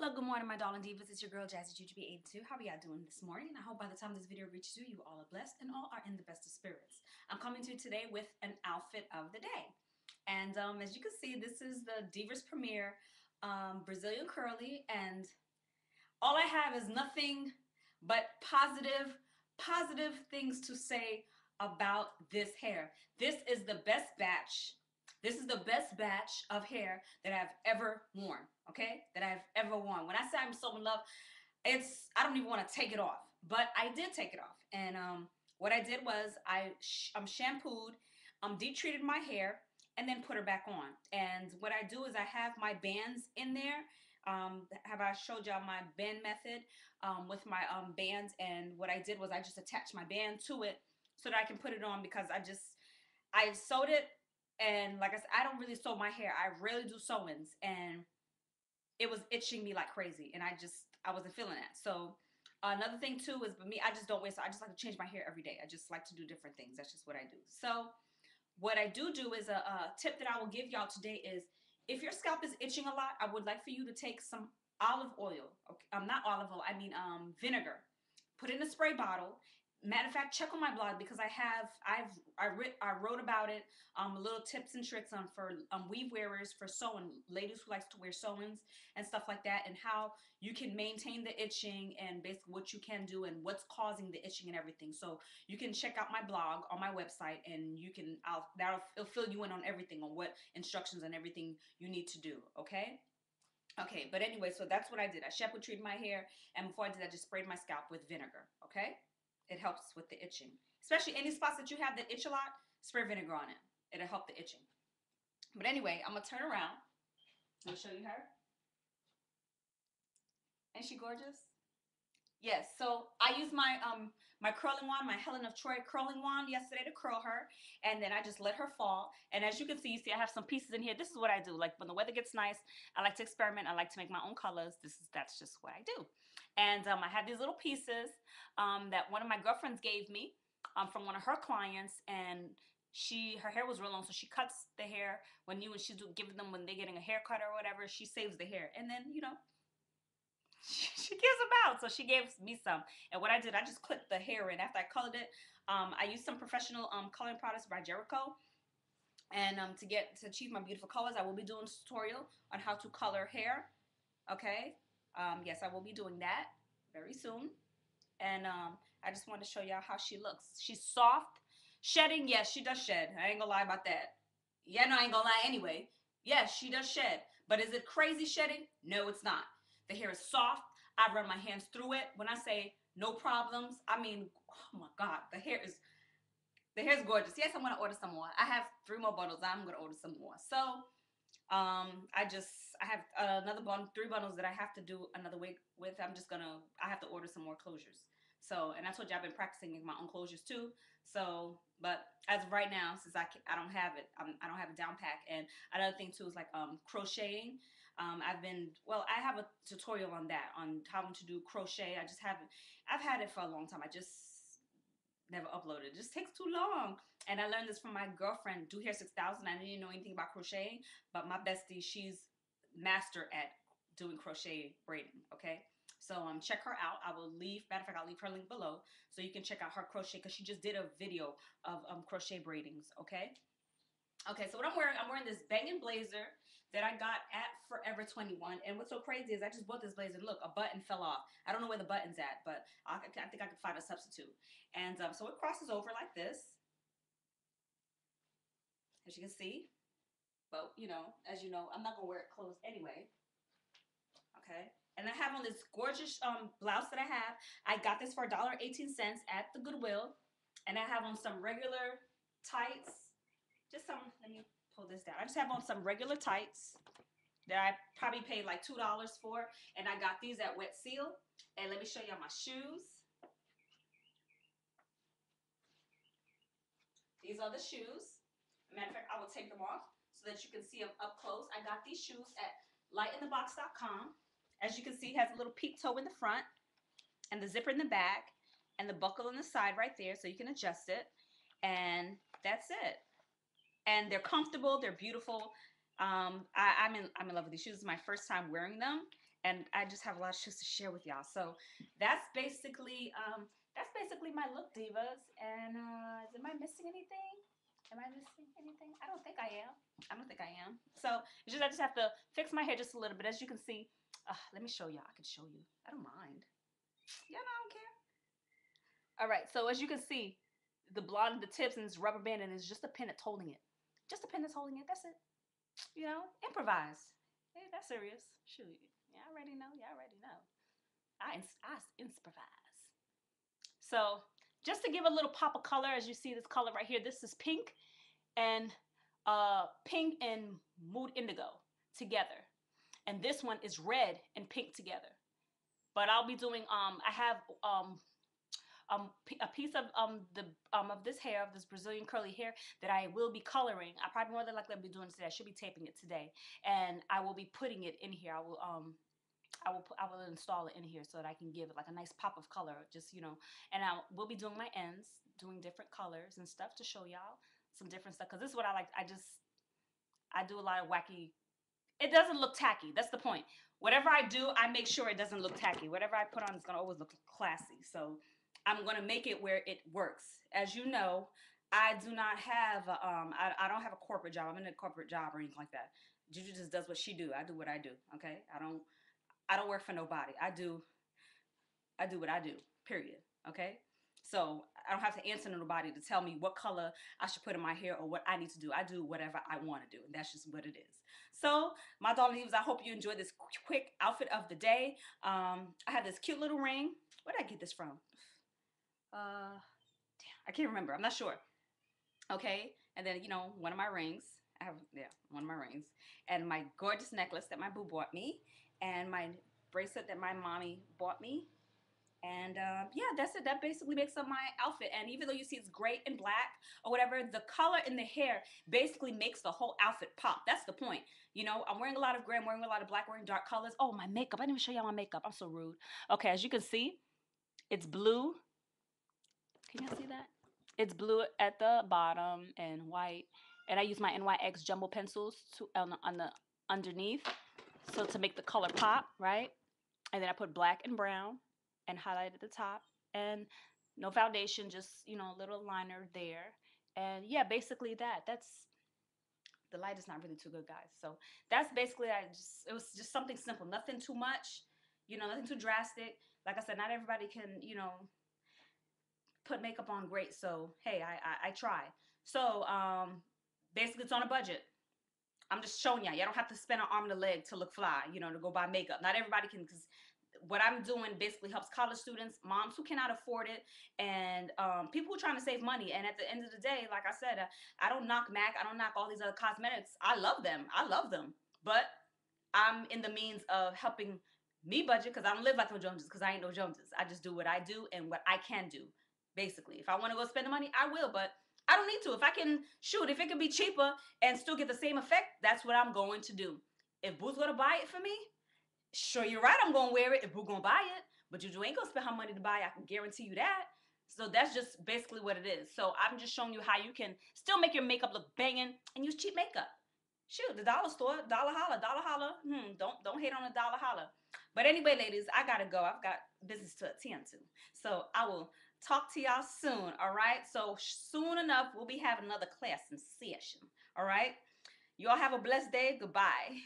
Hello, good morning, my darling divas. It's your girl, Jazzy JuJuBee82. How are y'all doing this morning? I hope by the time this video reaches you, you all are blessed and all are in the best of spirits. I'm coming to you today with an outfit of the day. And as you can see, this is the Divas Premiere Brazilian Curly. And all I have is nothing but positive things to say about this hair. This is the best batch. This is the best batch of hair that I've ever worn, okay? That I've ever worn. When I say I'm so in love, I don't even want to take it off. But I did take it off. And what I did was I'm shampooed, deep treated my hair, and then put her back on. And what I do is I have my bands in there. I showed y'all my band method with my bands. And what I did was I just attached my band to it so that I can put it on because I sewed it. And like I said, I don't really sew my hair. I rarely do sew-ins, and it was itching me like crazy, and I wasn't feeling that. So another thing too is, but me, I just don't waste. So I just like to change my hair every day. I just like to do different things. That's just what I do. So what I do is a tip that I will give y'all today is if your scalp is itching a lot, I would like for you to take some olive oil. Okay, not olive oil. I mean vinegar. Put it in a spray bottle. Matter of fact, check on my blog because I wrote about it, little tips and tricks for weave wearers, for sewing, ladies who likes to wear sew-ins and stuff like that, and how you can maintain the itching and basically what you can do and what's causing the itching and everything. So you can check out my blog on my website, and you can it'll fill you in on everything, on what instructions and everything you need to do. Okay. Okay. But anyway, so that's what I did. I shampoo treated my hair, and before I did, I just sprayed my scalp with vinegar. Okay. It helps with the itching. Especially any spots that you have that itch a lot, spray vinegar on it. It'll help the itching. But anyway, I'm going to turn around. I'll show you her. Ain't she gorgeous? Yes, so I used my curling wand, my Helen of Troy curling wand yesterday to curl her, and then I just let her fall. And as you see, I have some pieces in here. This is what I do. Like when the weather gets nice, I like to experiment. I like to make my own colors. That's just what I do. And I have these little pieces that one of my girlfriends gave me from one of her clients, and her hair was real long, so she cuts the hair when they're getting a haircut or whatever. She saves the hair, and then she gives them out, so she gave me some. And what I did, I just clipped the hair in. After I colored it, I used some professional coloring products by Jericho, and to achieve my beautiful colors, I will be doing a tutorial on how to color hair. Okay, yes, I will be doing that very soon. And I just wanted to show y'all how she looks. She's soft, shedding. Yes, she does shed. I ain't gonna lie about that. Yeah, no, I ain't gonna lie anyway. Yes, she does shed, but is it crazy shedding? No, it's not. The hair is soft. I run my hands through it. When I say no problems, I mean, oh my God, the hair is gorgeous. Yes, I'm gonna order some more. I have 3 more bundles. I'm gonna order some more. So I have another bundle, 3 bundles that I have to do another wig with. I have to order some more closures. So, and I told you I've been practicing my own closures too. So, but as of right now, since I don't have it, I don't have a down pack. And another thing too is like crocheting. I have a tutorial on that, on how to do crochet. I've had it for a long time. I just never uploaded. It just takes too long. And I learned this from my girlfriend, DoHair6000. I didn't know anything about crocheting, but my bestie, she's master at doing crochet braiding. Okay. So check her out. I'll leave her link below so you can check out her crochet, because she just did a video of crochet braidings, okay? Okay, so what I'm wearing this banging blazer that I got at Forever 21. And what's so crazy is I just bought this blazer. Look, a button fell off. I don't know where the button's at, but I think I can find a substitute. And so it crosses over like this, as you can see. But, as you know, I'm not going to wear it closed anyway, okay? And I have on this gorgeous blouse that I have. I got this for $1.18 at the Goodwill. And I have on some regular tights. Let me pull this down. I just have on some regular tights that I probably paid like $2 for. And I got these at Wet Seal. And let me show y'all my shoes. These are the shoes. Matter of fact, I will take them off so that you can see them up close. I got these shoes at lightinthebox.com. As you can see, it has a little peep toe in the front and the zipper in the back and the buckle on the side right there, so you can adjust it. And that's it. And they're comfortable. They're beautiful. I'm in love with these shoes. It's my first time wearing them. and I just have a lot of shoes to share with y'all. So that's basically my look, divas. And am I missing anything? Am I missing anything? I don't think I am. I don't think I am. So it's just, I just have to fix my hair just a little bit. As you can see, let me show y'all. I can show you. I don't mind. Yeah, no, I don't care. All right. So as you can see, the blonde, the tips, and this rubber band, and it's just a pin that's holding it. Just a pin that's holding it. That's it. You know, improvise. Hey, that's serious. Shoot. Yeah, I already know. Yeah, I already know. I improvise. So just to give a little pop of color, as you see this color right here, this is pink and mood indigo together. And this one is red and pink together. But I'll be doing, I have a piece of this hair, of this Brazilian curly hair, that I will be coloring. I probably more than likely will be doing today. I should be taping it today, and I will be putting it in here. I will install it in here so that I can give it like a nice pop of color, just, you know. And I will be doing my ends, doing different colors and stuff to show y'all some different stuff, because this is what I like. I do a lot of wacky. It doesn't look tacky. That's the point. Whatever I do, I make sure it doesn't look tacky. Whatever I put on is gonna always look classy. So I'm going to make it where it works. As you know, I do not have, I don't have a corporate job. I'm in a corporate job or anything like that. Juju just does what she do. I do what I do. Okay. I don't work for nobody. I do what I do, period. Okay. So I don't have to answer to nobody to tell me what color I should put in my hair or what I need to do. I do whatever I want to do, and that's just what it is. So my darling divas, I hope you enjoyed this quick outfit of the day. I have this cute little ring. Where did I get this from? Damn, I can't remember. I'm not sure. Okay. And then, you know, one of my rings. I have, yeah, one of my rings. And my gorgeous necklace that my boo bought me. And my bracelet that my mommy bought me. And, yeah, that's it. That basically makes up my outfit. And even though you see it's gray and black or whatever, the color in the hair basically makes the whole outfit pop. That's the point. You know, I'm wearing a lot of gray. I'm wearing a lot of black, wearing dark colors. Oh, my makeup. I didn't even show y'all my makeup. I'm so rude. Okay, as you can see, it's blue. Can you see that? It's blue at the bottom and white. And I use my NYX jumbo pencils to on the underneath, so to make the color pop, right? And then I put black and brown and highlight at the top. And no foundation, just, you know, a little liner there. And yeah, basically that. That's, the light is not really too good, guys. So that's basically, it was just something simple. Nothing too much, you know, nothing too drastic. Like I said, not everybody can, you know, put makeup on great, so hey, I try. So basically it's on a budget. I'm just showing y'all. Y'all don't have to spend an arm and a leg to look fly, you know, to go buy makeup. Not everybody can, because what I'm doing basically helps college students, moms who cannot afford it, and people who are trying to save money. And at the end of the day, like I said, I don't knock MAC, I don't knock all these other cosmetics. I love them, but I'm in the means of helping me budget, because I don't live like no Joneses, because I ain't no Joneses. I just do what I do and what I can do. Basically, if I want to go spend the money, I will, but I don't need to. If I can, shoot, if it can be cheaper and still get the same effect, that's what I'm going to do. If Boo's going to buy it for me, sure, you're right, I'm going to wear it if Boo going to buy it, but Juju ain't going to spend her money to buy it. I can guarantee you that. So that's just basically what it is. So I'm just showing you how you can still make your makeup look banging and use cheap makeup. Shoot, the dollar store, dollar holla. Don't hate on the dollar holla. But anyway, ladies, I gotta go. I've got business to attend to. So I will talk to y'all soon, all right? So soon enough, we'll be having another class and session, all right? You all have a blessed day. Goodbye.